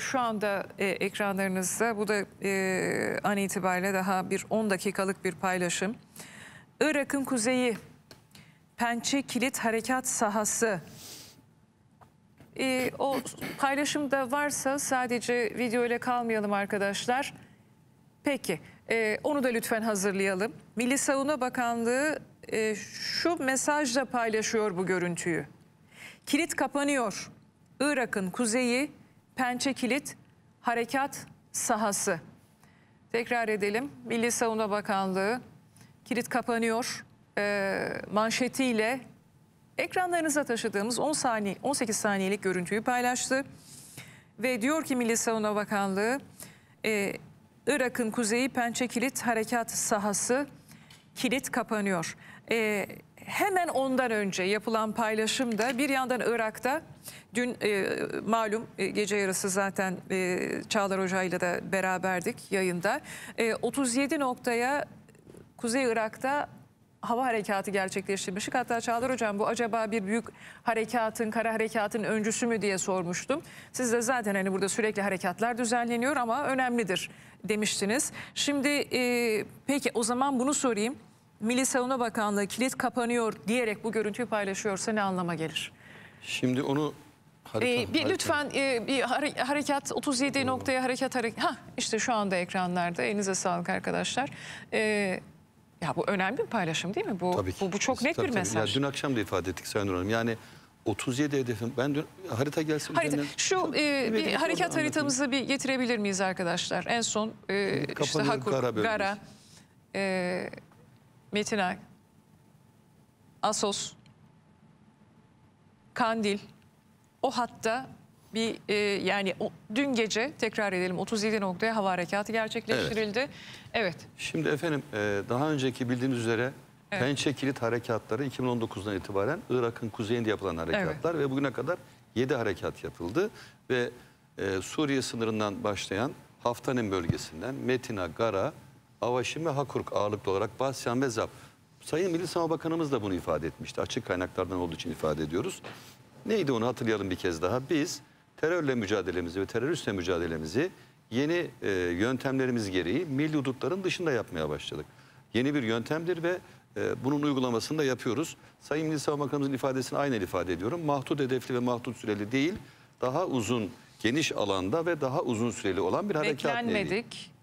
şu anda ekranlarınızda, bu da an itibariyle daha bir 10 dakikalık bir paylaşım. Irak'ın kuzeyi, Pençe-kilit harekat sahası. O paylaşımda varsa sadece video ile kalmayalım arkadaşlar. Peki, onu da lütfen hazırlayalım. Milli Savunma Bakanlığı şu mesajla paylaşıyor bu görüntüyü. Kilit kapanıyor. Irak'ın kuzeyi, Pençe-kilit harekat sahası. Tekrar edelim. Milli Savunma Bakanlığı, kilit kapanıyor manşetiyle ekranlarınıza taşıdığımız 18 saniyelik görüntüyü paylaştı. Ve diyor ki Milli Savunma Bakanlığı, Irak'ın kuzeyi Pençe-kilit harekat sahası, kilit kapanıyor. Hemen ondan önce yapılan paylaşımda bir yandan Irak'ta dün malum gece yarısı zaten Çağlar Hoca'yla da beraberdik yayında. 37 noktaya Kuzey Irak'ta hava harekatı gerçekleştirmiştik. Hatta Çağlar Hocam, bu acaba bir büyük harekatın, kara harekatın öncüsü mü diye sormuştum. Siz de zaten hani burada sürekli harekatlar düzenleniyor ama önemlidir demiştiniz. Şimdi peki o zaman bunu sorayım. Milli Savunma Bakanlığı kilit kapanıyor diyerek bu görüntüyü paylaşıyorsa ne anlama gelir? Şimdi onu... lütfen bir harekat 37 noktaya harekat... işte şu anda ekranlarda, elinize sağlık arkadaşlar. Ya bu önemli bir paylaşım değil mi? Bu çok net bir mesaj. Ya, dün akşam da ifade ettik Sayın Hanım. Yani 37 hedefim. Ben dün harita gelsin. Bir harekat haritamızı bir getirebilir miyiz arkadaşlar? En son işte Hakurk, Gara, Metina, Asos, Kandil, o hatta bir yani dün gece, tekrar edelim, 37 noktaya hava harekatı gerçekleştirildi. Evet. Şimdi efendim daha önceki bildiğiniz üzere Pençe-kilit harekatları 2019'dan itibaren Irak'ın kuzeyinde yapılan harekatlar ve bugüne kadar 7 harekat yapıldı. Ve Suriye sınırından başlayan Haftanin bölgesinden Metina, Gara, Avaşin ve Hakurk ağırlıklı olarak Basyan ve Zap. Sayın Milli Savunma Bakanımız da bunu ifade etmişti. Açık kaynaklardan olduğu için ifade ediyoruz. Neydi, onu hatırlayalım bir kez daha. Biz terörle mücadelemizi ve teröristle mücadelemizi yeni yöntemlerimiz gereği milli hudutların dışında yapmaya başladık. Yeni bir yöntemdir ve bunun uygulamasını da yapıyoruz. Sayın Milli Savunma Bakanımızın ifadesini aynen ifade ediyorum. Mahdut hedefli ve mahdut süreli değil, daha uzun, geniş alanda ve daha uzun süreli olan bir harekat. Beklenmedik.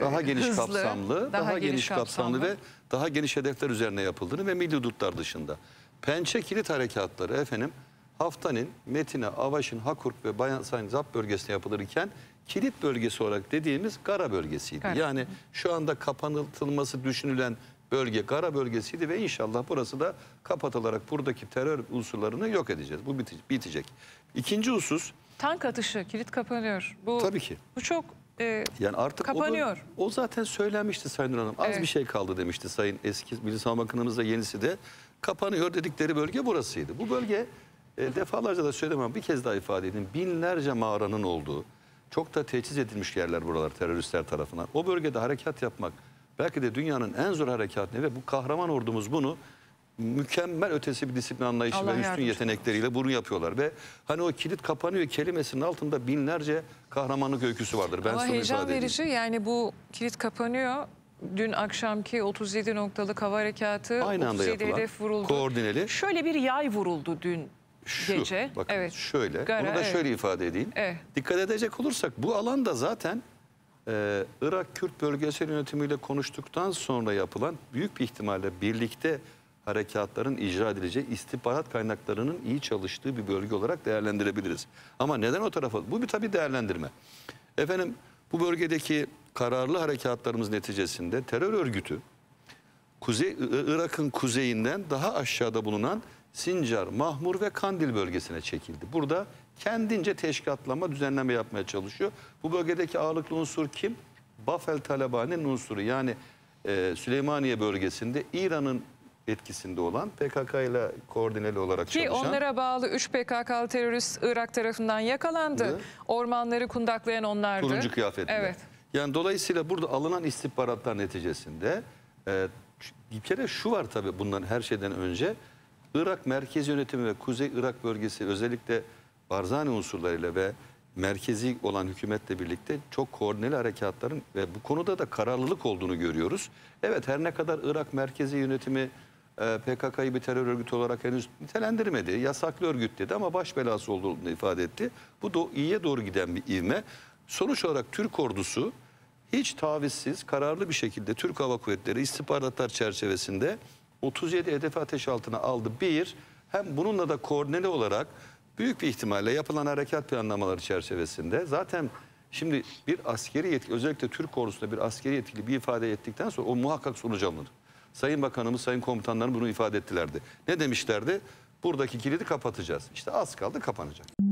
Daha geniş hızlı, kapsamlı, daha geniş kapsamlı ve daha geniş hedefler üzerine yapıldığını ve milli hudutlar dışında. Pençe-kilit harekatları efendim Haftanin, Metine, Avaşin, Hakurk ve Basyan Zap bölgesine yapılırken kilit bölgesi olarak dediğimiz Gara bölgesiydi. Yani şu anda kapatılması düşünülen bölge Gara bölgesiydi ve inşallah burası da kapatılarak buradaki terör unsurlarını yok edeceğiz. Bu bitecek. İkinci husus. Tank atışı, kilit kapanıyor. Tabii ki. Bu çok yani artık kapanıyor. O zaten söylenmişti Sayın Hanım. Az bir şey kaldı demişti Sayın eski Milli Savunma Bakanımız da yenisi de. Kapanıyor dedikleri bölge burasıydı. Bu bölge defalarca da söylemem, bir kez daha ifade edeyim. Binlerce mağaranın olduğu, çok da teçhiz edilmiş yerler buralar teröristler tarafından. O bölgede harekat yapmak belki de dünyanın en zor harekatını ve bu kahraman ordumuz bunu mükemmel ötesi bir disiplin anlayışı ve üstün yetenekleriyle bunu yapıyorlar. Ve hani o kilit kapanıyor kelimesinin altında binlerce kahramanlık öyküsü vardır. Ben sana heyecan verici yani bu kilit kapanıyor. Dün akşamki 37 noktalık hava harekatı, aynı 37 hedef vuruldu. Koordineli. Şöyle bir yay vuruldu dün gece. Bakın, şöyle. Onu da şöyle ifade edeyim. Dikkat edecek olursak bu alanda zaten Irak-Kürt bölgesel yönetimiyle konuştuktan sonra yapılan büyük bir ihtimalle birlikte harekatların icra edileceği istihbarat kaynaklarının iyi çalıştığı bir bölge olarak değerlendirebiliriz. Ama neden o tarafa? Bu bir tabii değerlendirme. Efendim bu bölgedeki kararlı harekatlarımız neticesinde terör örgütü Irak'ın kuzeyinden daha aşağıda bulunan Sincar, Mahmur ve Kandil bölgesine çekildi. Burada kendince teşkilatlama, düzenleme yapmaya çalışıyor. Bu bölgedeki ağırlıklı unsur kim? Bafel-Talabani'nin unsuru, yani Süleymaniye bölgesinde İran'ın etkisinde olan PKK ile koordineli olarak çalışan. Ki onlara bağlı 3 PKK'lı terörist Irak tarafından yakalandı. Ormanları kundaklayan onlardı. Turuncu kıyafetli. Yani dolayısıyla burada alınan istihbaratlar neticesinde bir kere şu var tabii bundan her şeyden önce. Irak merkez yönetimi ve Kuzey Irak bölgesi özellikle Barzani unsurlarıyla ve merkezi olan hükümetle birlikte çok koordineli harekatların ve bu konuda da kararlılık olduğunu görüyoruz. Evet, her ne kadar Irak merkezi yönetimi PKK'yı bir terör örgütü olarak henüz nitelendirmedi, yasaklı örgüt dedi ama baş belası olduğunu ifade etti. Bu da iyiye doğru giden bir ivme. Sonuç olarak Türk ordusu hiç tavizsiz, kararlı bir şekilde Türk Hava Kuvvetleri istihbaratlar çerçevesinde 37 hedefi ateş altına aldı. Bir, hem bununla da koordineli olarak büyük bir ihtimalle yapılan harekat planlamaları çerçevesinde zaten şimdi bir askeri yetkili, özellikle Türk ordusunda bir askeri yetkili bir ifade ettikten sonra o muhakkak sonuç alınır. Sayın Bakanımız, Sayın Komutanlarım bunu ifade ettilerdi. Ne demişlerdi? Buradaki kilidi kapatacağız. İşte az kaldı kapanacak.